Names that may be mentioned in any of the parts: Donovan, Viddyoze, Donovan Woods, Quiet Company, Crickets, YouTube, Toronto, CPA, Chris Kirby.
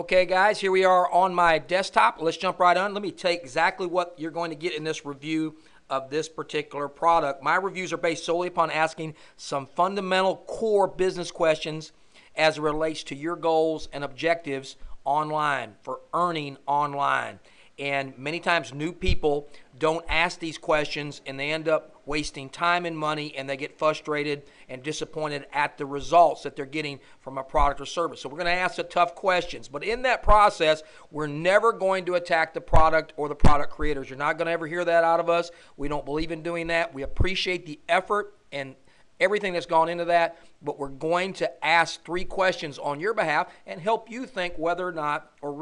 Okay guys, here we are on my desktop. Let's jump right on. Let me tell you exactly what you're going to get in this review of this particular product. My reviews are based solely upon asking some fundamental core business questions as it relates to your goals and objectives online, for earning online. And many times new people don't ask these questions and they end up wasting time and money, and they get frustrated and disappointed at the results that they're getting from a product or service. So we're going to ask the tough questions. But in that process, we're never going to attack the product or the product creators. You're not going to ever hear that out of us. We don't believe in doing that. We appreciate the effort and everything that's gone into that, but we're going to ask three questions on your behalf and help you think whether or not, or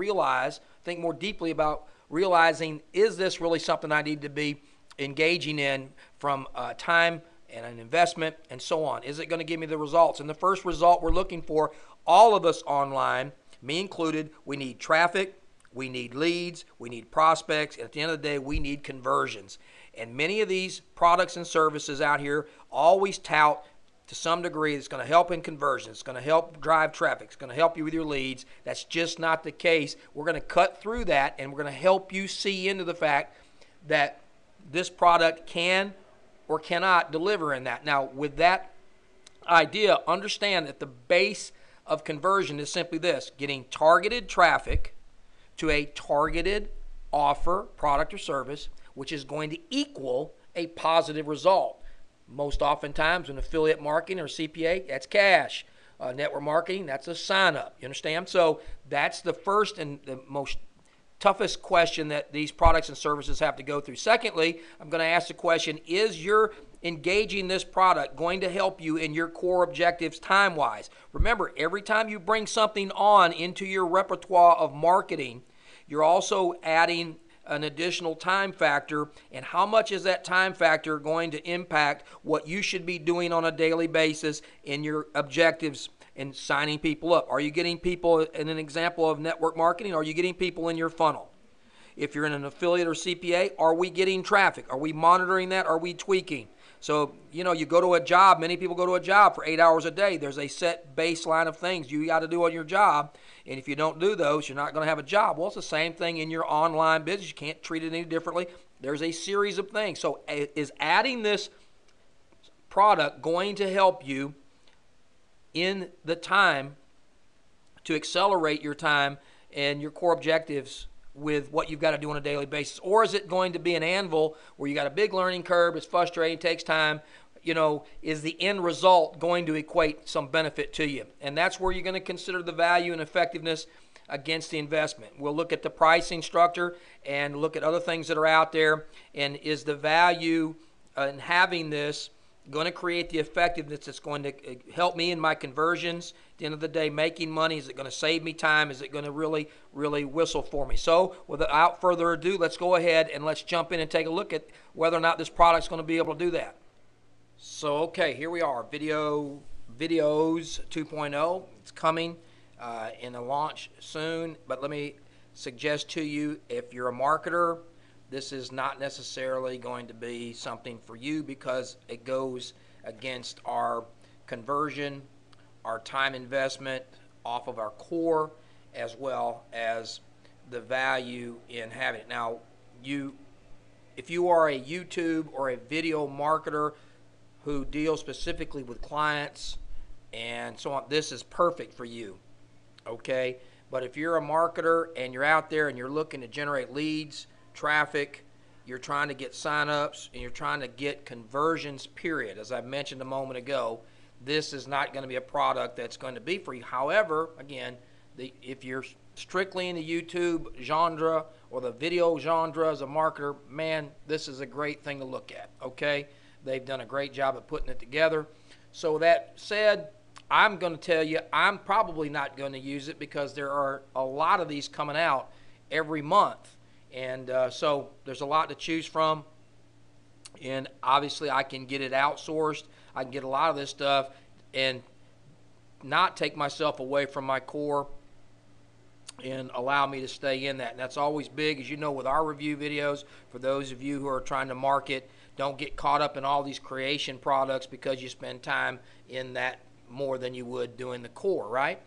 think more deeply about realizing, is this really something I need to be engaging in from time and an investment and so on? Is it going to give me the results? And the first result we're looking for, all of us online, me included, we need traffic, we need leads, we need prospects, and at the end of the day, we need conversions. And many of these products and services out here always tout to some degree it's going to help in conversions, it's going to help drive traffic, it's going to help you with your leads. That's just not the case. We're going to cut through that, and we're going to help you see into the fact that this product can or cannot deliver in that. Now, with that idea, understand that the base of conversion is simply this: getting targeted traffic to a targeted offer, product, or service, which is going to equal a positive result. Most oftentimes in affiliate marketing or CPA, that's cash. Network marketing, that's a sign up. You understand? So that's the first and the most toughest question that these products and services have to go through. Secondly, I'm going to ask the question, is your engaging this product going to help you in your core objectives time-wise? Remember, every time you bring something on into your repertoire of marketing, you're also adding an additional time factor, and how much is that time factor going to impact what you should be doing on a daily basis in your objectives and signing people up? Are you getting people, in an example of network marketing, are you getting people in your funnel? If you're in an affiliate or CPA, are we getting traffic? Are we monitoring that? Are we tweaking? So, you know, you go to a job, many people go to a job for 8 hours a day. There's a set baseline of things you got to do on your job, and if you don't do those, you're not going to have a job. Well, it's the same thing in your online business. You can't treat it any differently. There's a series of things. So is adding this product going to help you in the time to accelerate your time and your core objectives with what you've got to do on a daily basis? Or is it going to be an anvil where you got a big learning curve, it's frustrating, takes time? You know, is the end result going to equate some benefit to you? And that's where you're going to consider the value and effectiveness against the investment. We'll look at the pricing structure and look at other things that are out there, and is the value in having this going to create the effectiveness that's going to help me in my conversions? At the end of the day, making money, is it going to save me time? Is it going to really, really whistle for me? So without further ado, let's go ahead and let's jump in and take a look at whether or not this product's going to be able to do that. So, okay, here we are, Viddyoze 2.0. It's coming in a launch soon, but let me suggest to you, if you're a marketer, this is not necessarily going to be something for you because it goes against our conversion, our time investment off of our core, as well as the value in having it. Now, if you are a YouTube or a video marketer who deals specifically with clients and so on, this is perfect for you, okay? But if you're a marketer and you're out there and you're looking to generate leads, traffic, you're trying to get signups, and you're trying to get conversions, period, as I mentioned a moment ago, this is not going to be a product that's going to be for you. However, again, if you're strictly in the YouTube genre or the video genre as a marketer, man, this is a great thing to look at, okay? They've done a great job of putting it together. So that said, I'm going to tell you, I'm probably not going to use it because there are a lot of these coming out every month. And so there's a lot to choose from, and obviously I can get it outsourced. I can get a lot of this stuff and not take myself away from my core and allow me to stay in that. And that's always big, as you know, with our review videos. For those of you who are trying to market, don't get caught up in all these creation products because you spend time in that more than you would doing the core, right?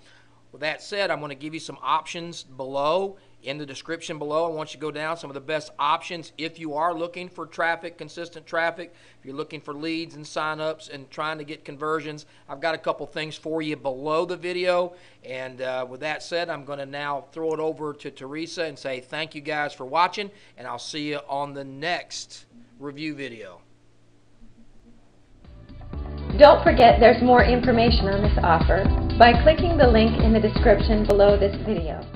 With that said, I'm going to give you some options below in the description below. I want you to go down some of the best options if you are looking for traffic, consistent traffic, if you're looking for leads and sign-ups and trying to get conversions. I've got a couple things for you below the video. And with that said, I'm going to now throw it over to Teresa and say thank you guys for watching, and I'll see you on the next review video. Don't forget there's more information on this offer by clicking the link in the description below this video.